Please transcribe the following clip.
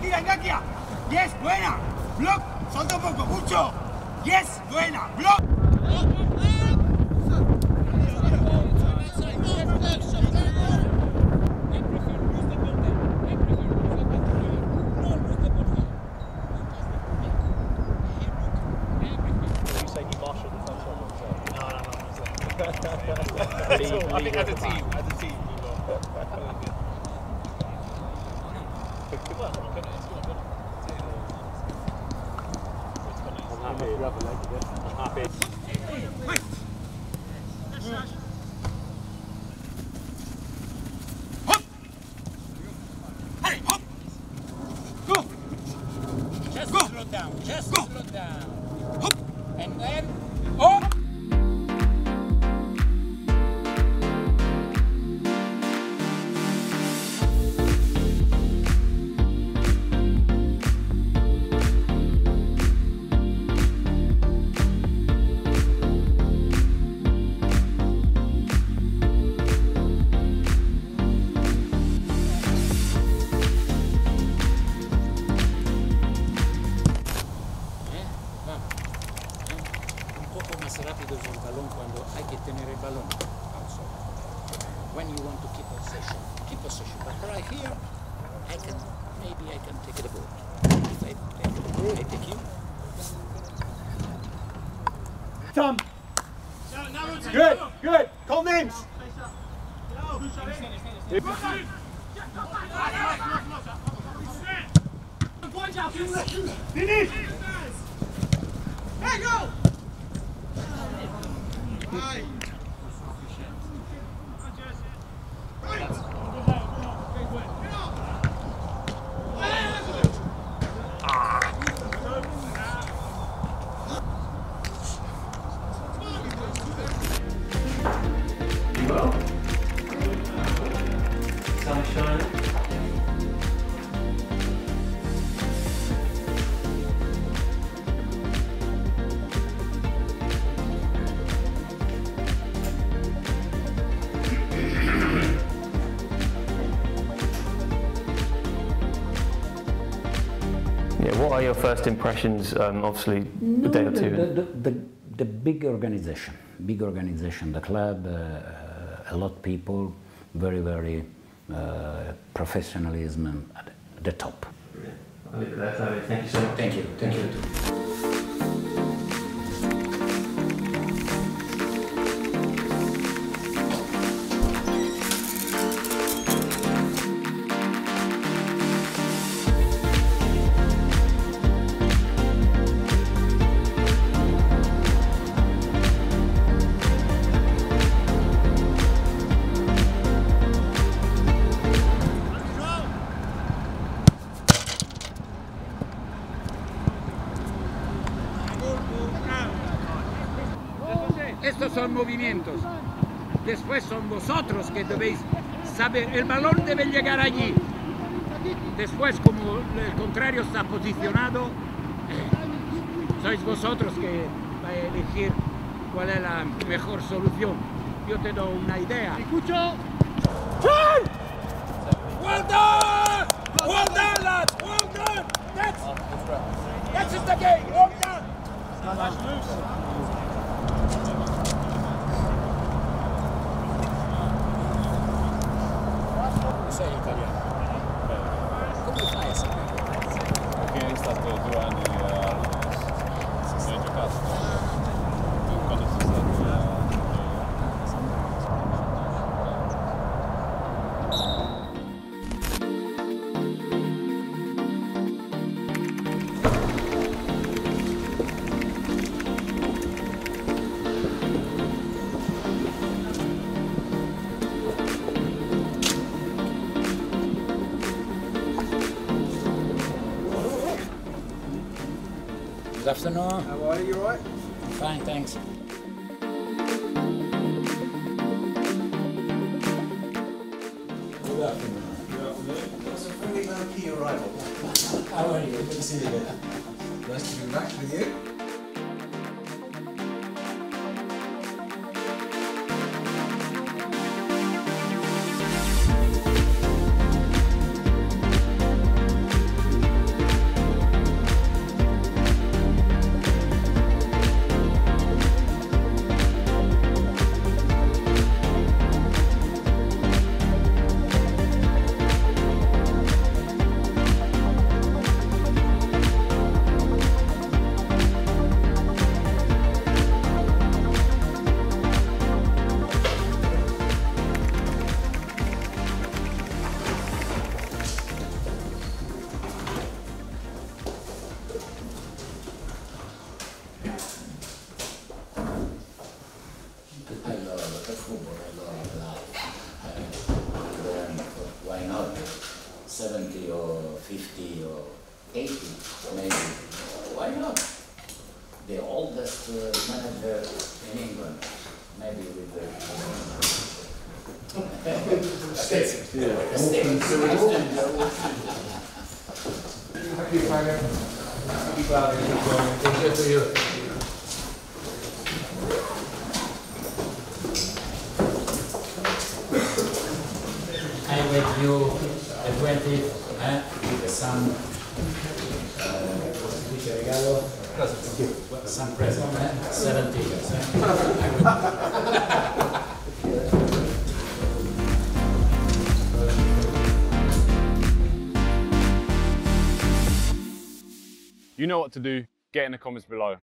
tira Engakia. Yes, buena. Block, salta un poco, mucho. Yes, buena. Block. I think as a team, you got really good. I'm happy. Hop! Hey, hop! Go! Just slow down, just slow down. Hop! And then, hop! Rápidos el balón cuando hay que tener el balón. When you want to keep possession, But right here, I can take the ball. If I take you. Tom. Good, good. Call names. Finish. Hey, go. Right. Sunshine. What are your first impressions, obviously, a day or two? The big organization, the club, a lot of people, very, very professionalism at the top. Okay, that's all right. Thank you so much. Thank you. Thank you. Thank you. Estos son movimientos. Después son vosotros que debéis saber. El balón debe llegar allí. Después, como el contrario está posicionado, sois vosotros que vais a elegir cuál es la mejor solución. Yo te doy una idea. Escucho. Well done! Well done, lads! Well done! That's just the game. Well done! That's loose. Sei italiano. Come fai a essere italiano? Perché è stato 2 anni a Roma, non hai giocato. Tu quando sei stato Good afternoon. How are you? You alright? Fine, thanks. Good afternoon. It was a pretty lucky arrival. How are you? Good to see you again. Nice to be back with you. 太热了，他父母太热了，why not 70 or 50 or 80 maybe? Why not? The oldest manager in England, maybe with the States. Yeah. The States. Happy Father. Happy Father. Take care to you. I with you the 20th with some some present, 70 years. You know what to do. Get in the comments below.